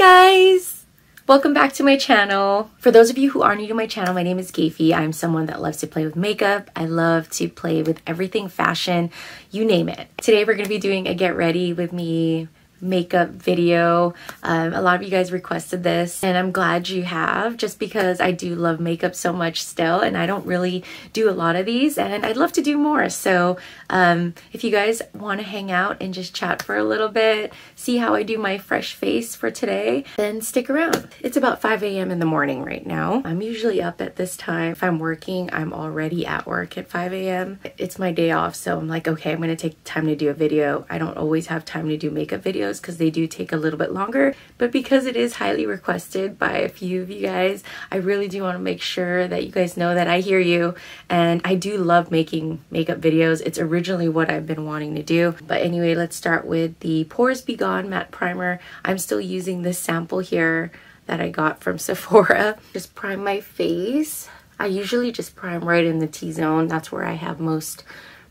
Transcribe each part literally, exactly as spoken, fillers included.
guys! Welcome back to my channel. For those of you who are new to my channel, my name is Gayfee. I'm someone that loves to play with makeup. I love to play with everything fashion, you name it. Today we're going to be doing a get ready with me makeup video. Um, a lot of you guys requested this and I'm glad you have, just because I do love makeup so much still and I don't really do a lot of these and I'd love to do more. So um, if you guys want to hang out and just chat for a little bit, see how I do my fresh face for today, then stick around. It's about five A M in the morning right now. I'm usually up at this time. If I'm working, I'm already at work at five A M It's my day off, so I'm like, okay, I'm going to take time to do a video. I don't always have time to do makeup videos because they do take a little bit longer, but because it is highly requested by a few of you guys, I really do want to make sure that you guys know that I hear you, and I do love making makeup videos. It's originally what I've been wanting to do. But anyway, let's start with the Pores Be Gone Matte Primer. I'm still using this sample here that I got from Sephora. Just prime my face. I usually just prime right in the T-zone. That's where I have most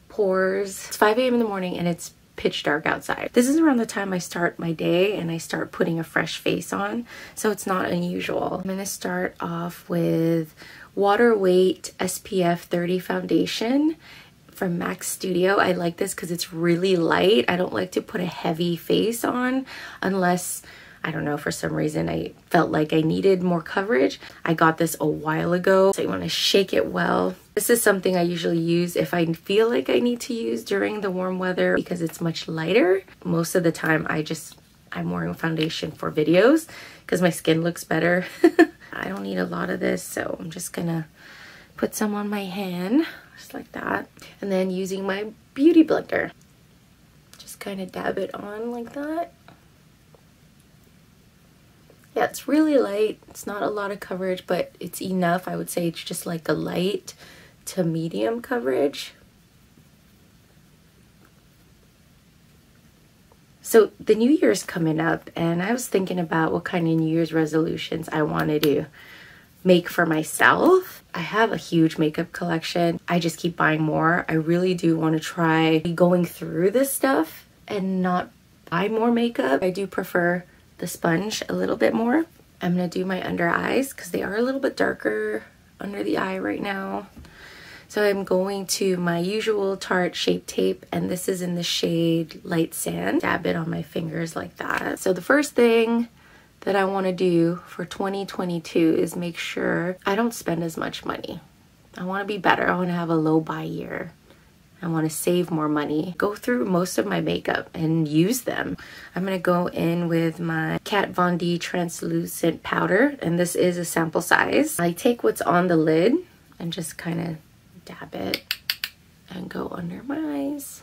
pores. It's five A M in the morning and it's pitch dark outside. This is around the time I start my day and I start putting a fresh face on, so it's not unusual. I'm going to start off with Waterweight S P F thirty foundation from MAC Studio. I like this because it's really light. I don't like to put a heavy face on unless, I don't know, for some reason I felt like I needed more coverage. I got this a while ago, so you want to shake it well. This is something I usually use if I feel like I need to use during the warm weather because it's much lighter. Most of the time I just, I'm wearing foundation for videos because my skin looks better. I don't need a lot of this, so I'm just gonna put some on my hand, just like that. And then using my beauty blender, just kind of dab it on like that. Yeah, it's really light. It's not a lot of coverage, but it's enough. I would say it's just like a light to medium coverage. So the New Year's coming up, and I was thinking about what kind of New Year's resolutions I wanted to make for myself. I have a huge makeup collection. I just keep buying more. I really do want to try going through this stuff and not buy more makeup. I do prefer the sponge a little bit more. I'm gonna do my under eyes because they are a little bit darker under the eye right now. So I'm going to my usual Tarte Shape Tape, and this is in the shade Light Sand. Dab it on my fingers like that. So the first thing that I wanna do for twenty twenty-two is make sure I don't spend as much money. I wanna be better. I wanna have a low buy year. I want to save more money. Go through most of my makeup and use them. I'm going to go in with my Kat Von D translucent powder, and this is a sample size. I take what's on the lid and just kind of dab it and go under my eyes.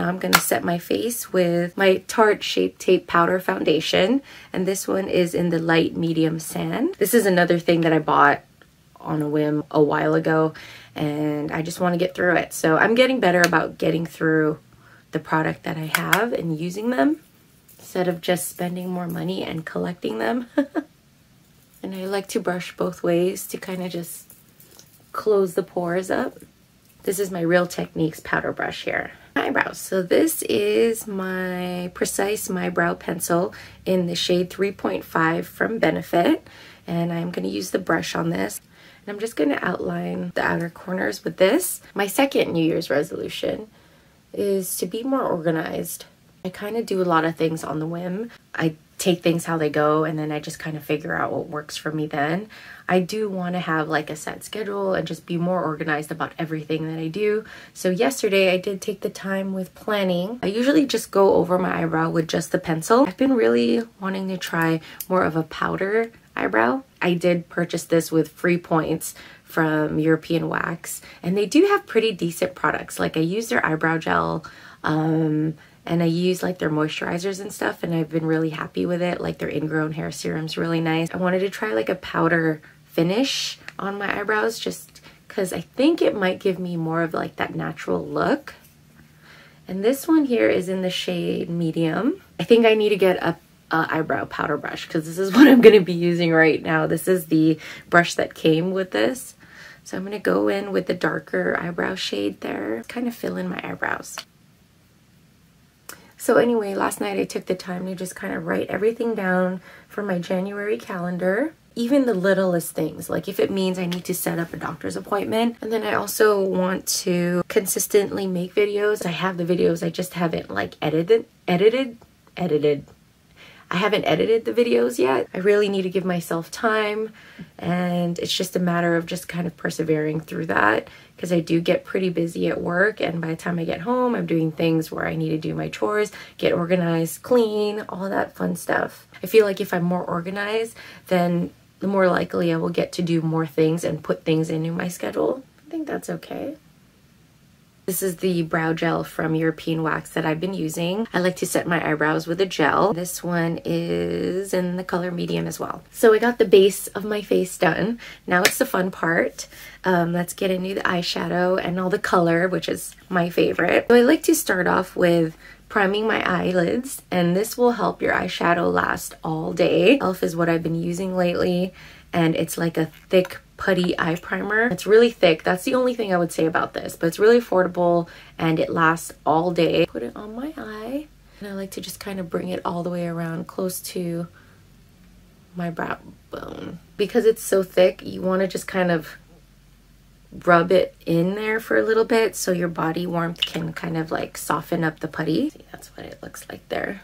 Now I'm going to set my face with my Tarte Shape Tape powder foundation, and this one is in the light medium sand. This is another thing that I bought on a whim a while ago, and I just want to get through it. So I'm getting better about getting through the product that I have and using them instead of just spending more money and collecting them. And I like to brush both ways to kind of just close the pores up. This is my Real Techniques powder brush here. Eyebrows. So this is my Precise My Brow Pencil in the shade three point five from Benefit, and I'm going to use the brush on this. I'm just going to outline the outer corners with this. My second New Year's resolution is to be more organized. I kind of do a lot of things on the whim. I take things how they go, and then I just kind of figure out what works for me then. I do want to have like a set schedule and just be more organized about everything that I do. So yesterday I did take the time with planning. I usually just go over my eyebrow with just the pencil. I've been really wanting to try more of a powder eyebrow. I did purchase this with free points from European Wax, and they do have pretty decent products. Like I use their eyebrow gel, um, and I use like their moisturizers and stuff, and I've been really happy with it. Like their ingrown hair serum's really nice. I wanted to try like a powder finish on my eyebrows just because I think it might give me more of like that natural look. And this one here is in the shade medium. I think I need to get a Uh, eyebrow powder brush because this is what I'm going to be using right now. This is the brush that came with this. So I'm going to go in with the darker eyebrow shade there. Kind of fill in my eyebrows. So anyway, last night I took the time to just kind of write everything down for my January calendar. Even the littlest things, like if it means I need to set up a doctor's appointment. And then I also want to consistently make videos. I have the videos, I just haven't like edited, edited, edited. I haven't edited the videos yet. I really need to give myself time, and it's just a matter of just kind of persevering through that, because I do get pretty busy at work, and by the time I get home, I'm doing things where I need to do my chores, get organized, clean, all that fun stuff. I feel like if I'm more organized, then the more likely I will get to do more things and put things into my schedule. I think that's okay. This is the brow gel from European Wax that I've been using. I like to set my eyebrows with a gel. This one is in the color medium as well. So I got the base of my face done. Now it's the fun part. Um, let's get into the eyeshadow and all the color, which is my favorite. So I like to start off with priming my eyelids, and this will help your eyeshadow last all day. E L F is what I've been using lately, and it's like a thick putty eye primer. It's really thick. That's the only thing I would say about this, but it's really affordable and it lasts all day. Put it on my eye, and I like to just kind of bring it all the way around close to my brow bone. Because it's so thick, you want to just kind of rub it in there for a little bit so your body warmth can kind of like soften up the putty. See, that's what it looks like there.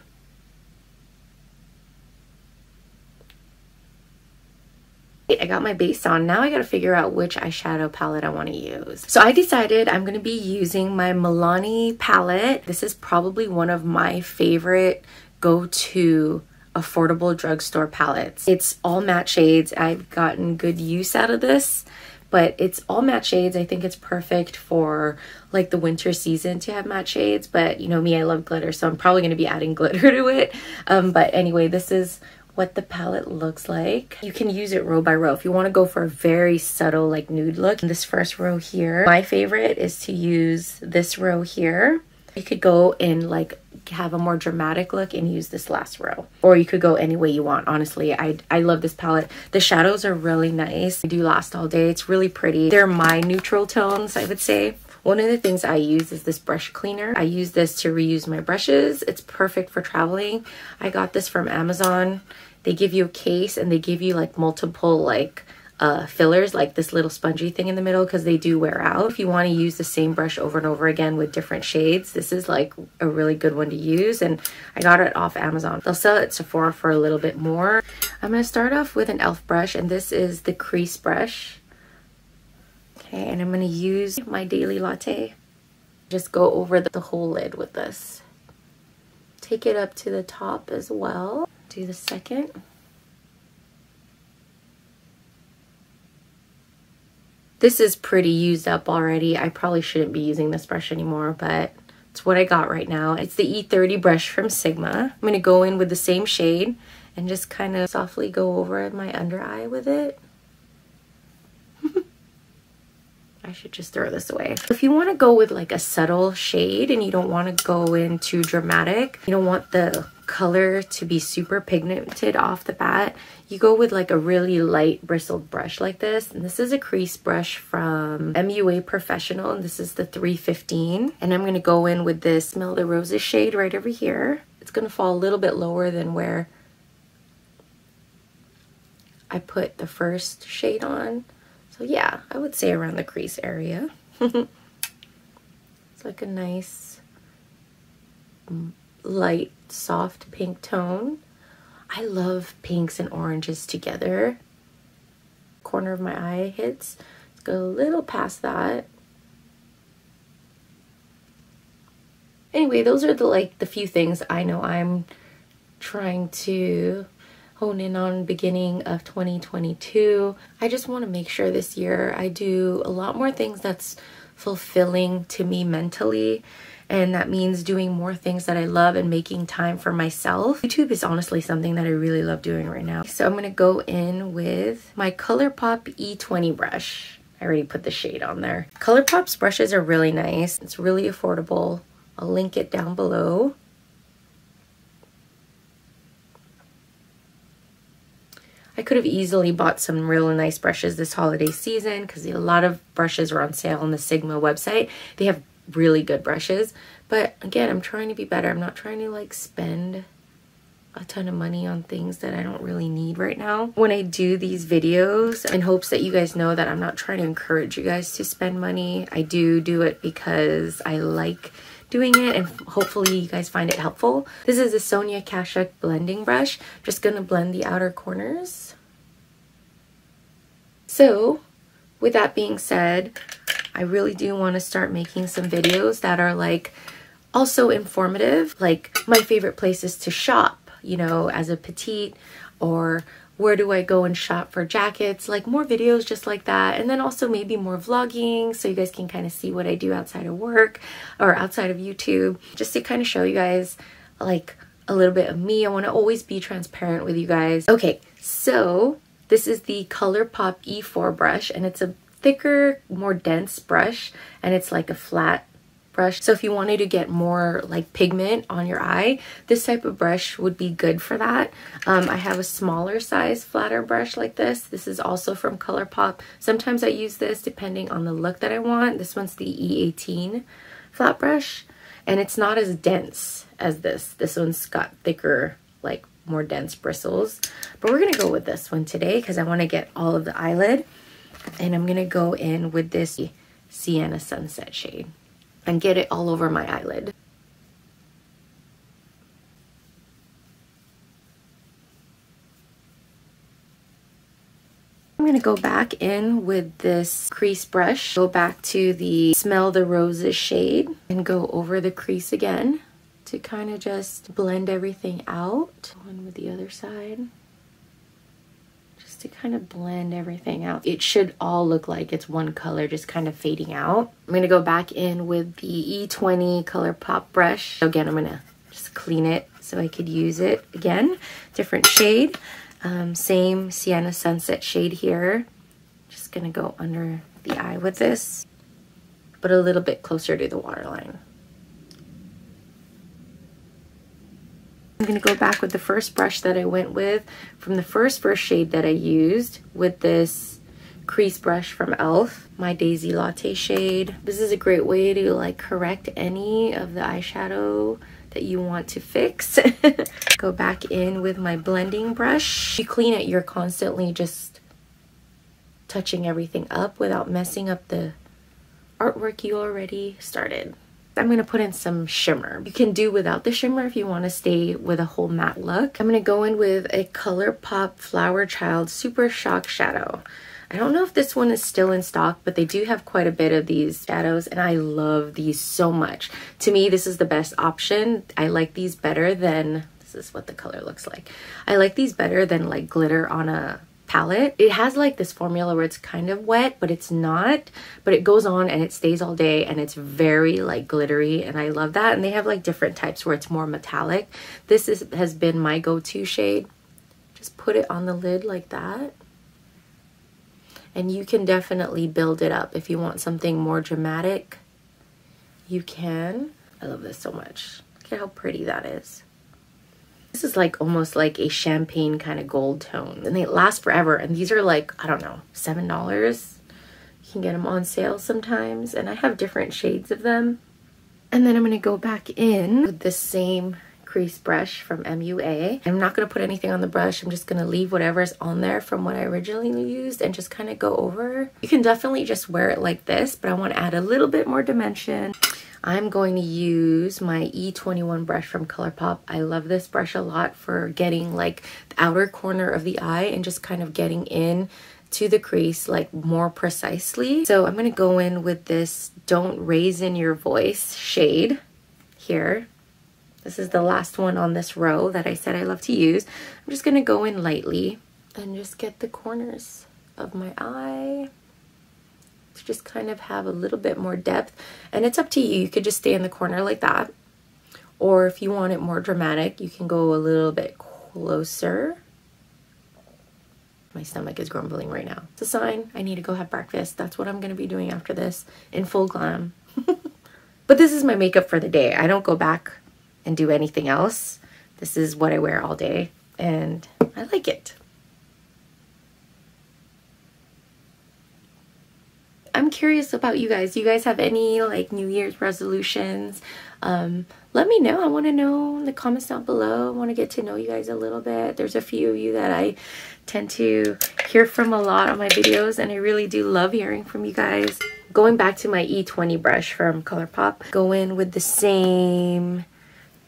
I got my base on. Now I gotta figure out which eyeshadow palette I want to use. So I decided I'm gonna be using my Milani palette. This is probably one of my favorite go-to affordable drugstore palettes. It's all matte shades. I've gotten good use out of this, but it's all matte shades. I think it's perfect for like the winter season to have matte shades, but you know me, I love glitter, so I'm probably gonna be adding glitter to it. Um, but anyway, this is what the palette looks like. You can use it row by row if you want to go for a very subtle like nude look. In this first row here, my favorite is to use this row here. You could go and like have a more dramatic look and use this last row, or you could go any way you want. Honestly, I, I love this palette. The shadows are really nice. They do last all day. It's really pretty. They're my neutral tones, I would say. One of the things I use is this brush cleaner. I use this to reuse my brushes. It's perfect for traveling. I got this from Amazon. They give you a case and they give you like multiple like uh, fillers, like this little spongy thing in the middle, because they do wear out. If you want to use the same brush over and over again with different shades, this is like a really good one to use. And I got it off Amazon. They'll sell it at Sephora for a little bit more. I'm going to start off with an E L F brush, and this is the crease brush. Okay, and I'm going to use my Daily Latte. Just go over the whole lid with this. Take it up to the top as well. Do the second. This is pretty used up already. I probably shouldn't be using this brush anymore, but it's what I got right now. It's the E thirty brush from Sigma. I'm going to go in with the same shade and just kind of softly go over my under eye with it. I should just throw this away. If you want to go with like a subtle shade and you don't want to go in too dramatic, you don't want the color to be super pigmented off the bat, you go with like a really light bristled brush like this. And this is a crease brush from M U A Professional, and this is the three fifteen. And I'm going to go in with this Smell the Roses shade right over here. It's going to fall a little bit lower than where I put the first shade on. So yeah, I would say around the crease area. It's like a nice light, soft pink tone. I love pinks and oranges together. Corner of my eye hits. Let's go a little past that. Anyway, those are the like the few things I know I'm trying to hone in on beginning of twenty twenty-two. I just want to make sure this year I do a lot more things that's fulfilling to me mentally, and that means doing more things that I love and making time for myself. YouTube is honestly something that I really love doing right now. So I'm going to go in with my ColourPop E twenty brush. I already put the shade on there. ColourPop's brushes are really nice. It's really affordable. I'll link it down below. I could have easily bought some really nice brushes this holiday season because a lot of brushes are on sale on the Sigma website. They have really good brushes, But again, I'm trying to be better. I'm not trying to like spend a ton of money on things that I don't really need right now. When I do these videos, in hopes that you guys know that I'm not trying to encourage you guys to spend money, I do do it because I like doing it and hopefully you guys find it helpful. This is the Sonia Kashuk blending brush. I'm just gonna blend the outer corners. So with that being said, I really do want to start making some videos that are like also informative, like my favorite places to shop, you know, as a petite, or where do I go and shop for jackets, like more videos just like that. And then also maybe more vlogging so you guys can kind of see what I do outside of work or outside of YouTube, just to kind of show you guys like a little bit of me. I want to always be transparent with you guys. Okay, so this is the ColourPop E four brush, and it's a thicker, more dense brush, and it's like a flat brush. So if you wanted to get more like pigment on your eye, this type of brush would be good for that. Um, I have a smaller size, flatter brush like this. This is also from ColourPop. Sometimes I use this depending on the look that I want. This one's the E eighteen flat brush, and it's not as dense as this. This one's got thicker, like more dense bristles. But we're gonna go with this one today because I want to get all of the eyelid, and I'm gonna go in with this Sienna Sunset shade and get it all over my eyelid. I'm gonna go back in with this crease brush, go back to the Smell the Roses shade and go over the crease again to kind of just blend everything out. One with the other side. To kind of blend everything out. It should all look like it's one color, just kind of fading out. I'm gonna go back in with the E twenty ColourPop brush. Again, I'm gonna just clean it so I could use it again. Different shade, um, same Sienna Sunset shade here. Just gonna go under the eye with this, but a little bit closer to the waterline. I'm going to go back with the first brush that I went with from the first first shade that I used, with this crease brush from e l f, my Daisy Latte shade. This is a great way to like correct any of the eyeshadow that you want to fix. Go back in with my blending brush. You clean it, you're constantly just touching everything up without messing up the artwork you already started. I'm going to put in some shimmer. You can do without the shimmer if you want to stay with a whole matte look. I'm going to go in with a ColourPop Flower Child Super Shock Shadow. I don't know if this one is still in stock, but they do have quite a bit of these shadows, and I love these so much. To me, this is the best option. I like these better than... This is what the color looks like. I like these better than like glitter on a palette. It has like this formula where it's kind of wet, but it's not, but it goes on and it stays all day, and it's very like glittery, and I love that. And they have like different types where it's more metallic. This is, has been my go-to shade. Just put it on the lid like that, and you can definitely build it up if you want something more dramatic. You can. I love this so much. Look at how pretty that is. This is like almost like a champagne kind of gold tone, and they last forever. And these are like, I don't know, seven dollars. You can get them on sale sometimes, and I have different shades of them. And then I'm going to go back in with the same crease brush from M U A. I'm not going to put anything on the brush. I'm just going to leave whatever's on there from what I originally used and just kind of go over. You can definitely just wear it like this, but I want to add a little bit more dimension. I'm going to use my E twenty-one brush from ColourPop. I love this brush a lot for getting like the outer corner of the eye and just kind of getting in to the crease like more precisely. So I'm going to go in with this Don't Raise in Your Voice shade here. This is the last one on this row that I said I love to use. I'm just going to go in lightly and just get the corners of my eye. To just kind of have a little bit more depth, and it's up to you. You could just stay in the corner like that, or if you want it more dramatic, you can go a little bit closer. My stomach is grumbling right now. It's a sign I need to go have breakfast. That's what I'm going to be doing after this, in full glam. But this is my makeup for the day. I don't go back and do anything else. This is what I wear all day, and I like it. I'm curious about you guys. Do you guys have any like New Year's resolutions? Um, let me know. I want to know in the comments down below. I want to get to know you guys a little bit. There's a few of you that I tend to hear from a lot on my videos, and I really do love hearing from you guys. Going back to my E twenty brush from ColourPop, go in with the same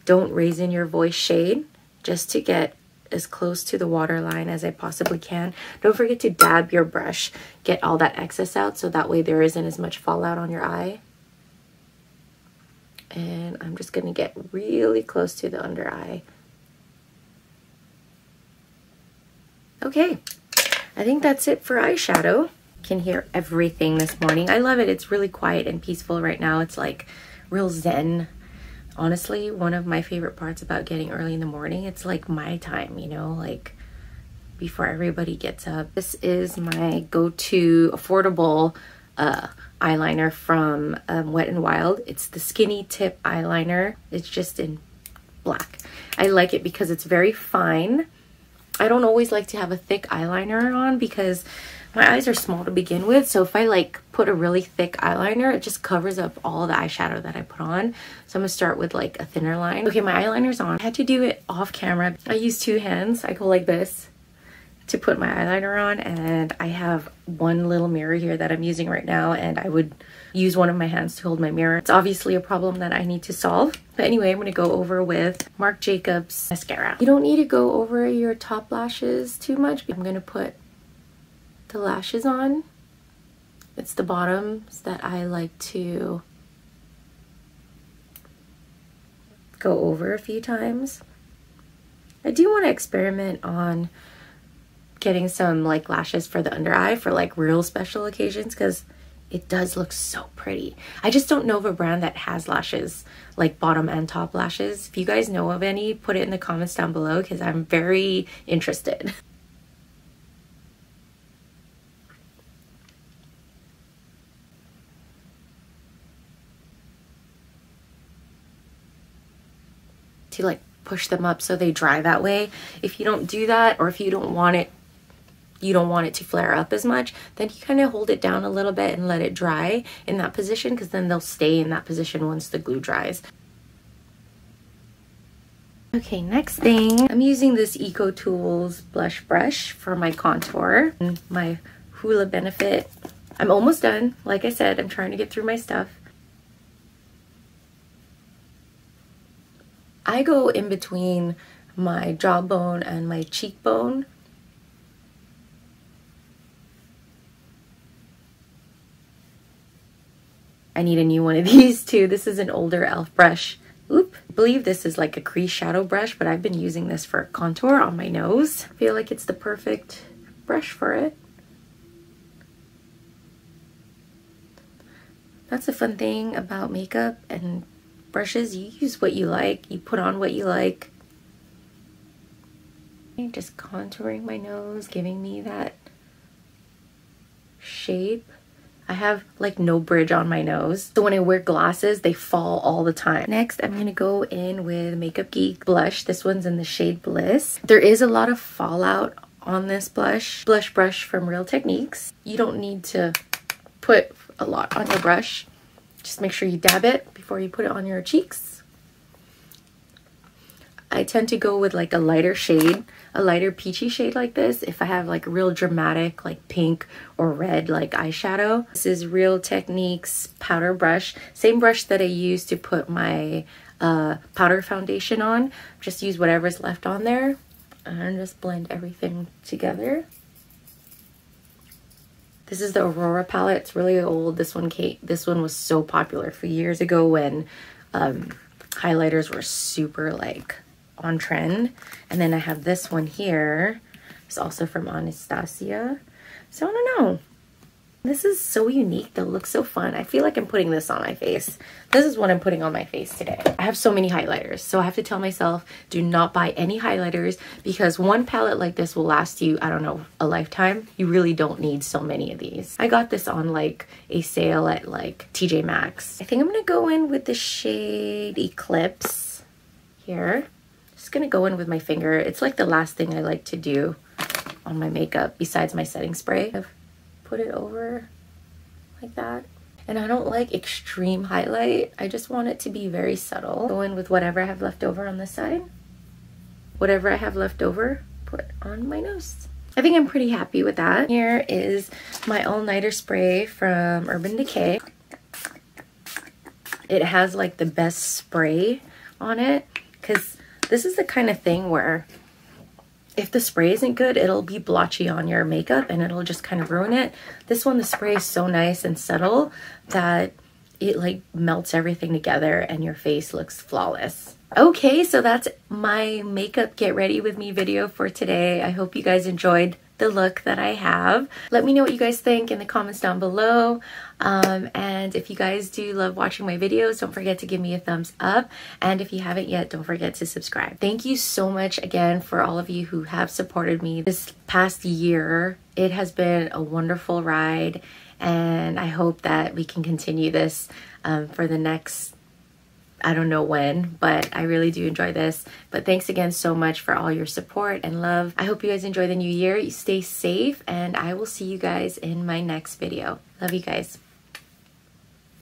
Don't Raise In Your Voice shade just to get as close to the waterline as I possibly can. Don't forget to dab your brush, get all that excess out, so that way there isn't as much fallout on your eye. And I'm just gonna get really close to the under eye. Okay, I think that's it for eyeshadow. Can hear everything this morning. I love it. It's really quiet and peaceful right now. It's like real zen. Honestly, one of my favorite parts about getting early in the morning, it's like my time, you know, like before everybody gets up. This is my go-to affordable uh, eyeliner from um, Wet n Wild. It's the skinny tip eyeliner. It's just in black. I like it because it's very fine. I don't always like to have a thick eyeliner on because my eyes are small to begin with, so if I like put a really thick eyeliner, it just covers up all the eyeshadow that I put on. So I'm gonna start with like a thinner line. Okay, my eyeliner's on. I had to do it off camera. I use two hands. I go like this to put my eyeliner on, and I have one little mirror here that I'm using right now, and I would use one of my hands to hold my mirror. It's obviously a problem that I need to solve. But anyway, I'm gonna go over with Marc Jacobs mascara. You don't need to go over your top lashes too much. I'm gonna put the lashes on. It's the bottoms that I like to go over a few times. I do want to experiment on getting some like lashes for the under eye for like real special occasions, because it does look so pretty. I just don't know of a brand that has lashes, like bottom and top lashes. If you guys know of any, put it in the comments down below because I'm very interested. To like push them up so they dry that way. If you don't do that, or if you don't want it, you don't want it to flare up as much, then you kind of hold it down a little bit and let it dry in that position, because then they'll stay in that position once the glue dries. Okay, next thing, I'm using this Eco Tools blush brush for my contour and my Hoola Benefit. I'm almost done. Like I said, I'm trying to get through my stuff. I go in between my jawbone and my cheekbone. I need a new one of these too. This is an older e l f brush. Oop. I believe this is like a crease shadow brush, but I've been using this for contour on my nose. I feel like it's the perfect brush for it. That's the fun thing about makeup and brushes, you use what you like, you put on what you like. And just contouring my nose, giving me that shape. I have like no bridge on my nose, so when I wear glasses they fall all the time. Next, I'm gonna go in with Makeup Geek blush. This one's in the shade Bliss. There is a lot of fallout on this blush blush brush from Real Techniques. You don't need to put a lot on your brush. Just make sure you dab it before you put it on your cheeks. I tend to go with like a lighter shade, a lighter peachy shade like this, if I have like real dramatic like pink or red like eyeshadow. This is Real Techniques powder brush, same brush that I use to put my uh, powder foundation on. Just use whatever's left on there and just blend everything together. This is the Aurora palette. It's really old. This one, Kate, this one was so popular a few years ago when um, highlighters were super like on trend. And then I have this one here. It's also from Anastasia. So I don't know. This is so unique. That looks so fun. I feel like I'm putting this on my face. This is what I'm putting on my face today. I have so many highlighters, so I have to tell myself, do not buy any highlighters, because one palette like this will last you, I don't know, a lifetime. You really don't need so many of these. I got this on like a sale at like T J Maxx. I think I'm gonna go in with the shade Eclipse here. Just gonna go in with my finger. It's like the last thing I like to do on my makeup besides my setting spray. Put it over like that. And I don't like extreme highlight. I just want it to be very subtle. Go in with whatever I have left over on this side. Whatever I have left over, put on my nose. I think I'm pretty happy with that. Here is my All-Nighter spray from Urban Decay. It has like the best spray on it, because this is the kind of thing where if the spray isn't good, it'll be blotchy on your makeup and it'll just kind of ruin it. This one, the spray is so nice and subtle that it like melts everything together and your face looks flawless. Okay, so that's my makeup get ready with me video for today. I hope you guys enjoyed the look that I have. Let me know what you guys think in the comments down below. Um, and if you guys do love watching my videos, don't forget to give me a thumbs up. And if you haven't yet, don't forget to subscribe. Thank you so much again for all of you who have supported me this past year. It has been a wonderful ride, and I hope that we can continue this um, for the next, I don't know when, but I really do enjoy this. But thanks again so much for all your support and love. I hope you guys enjoy the new year. You stay safe, and I will see you guys in my next video. Love you guys.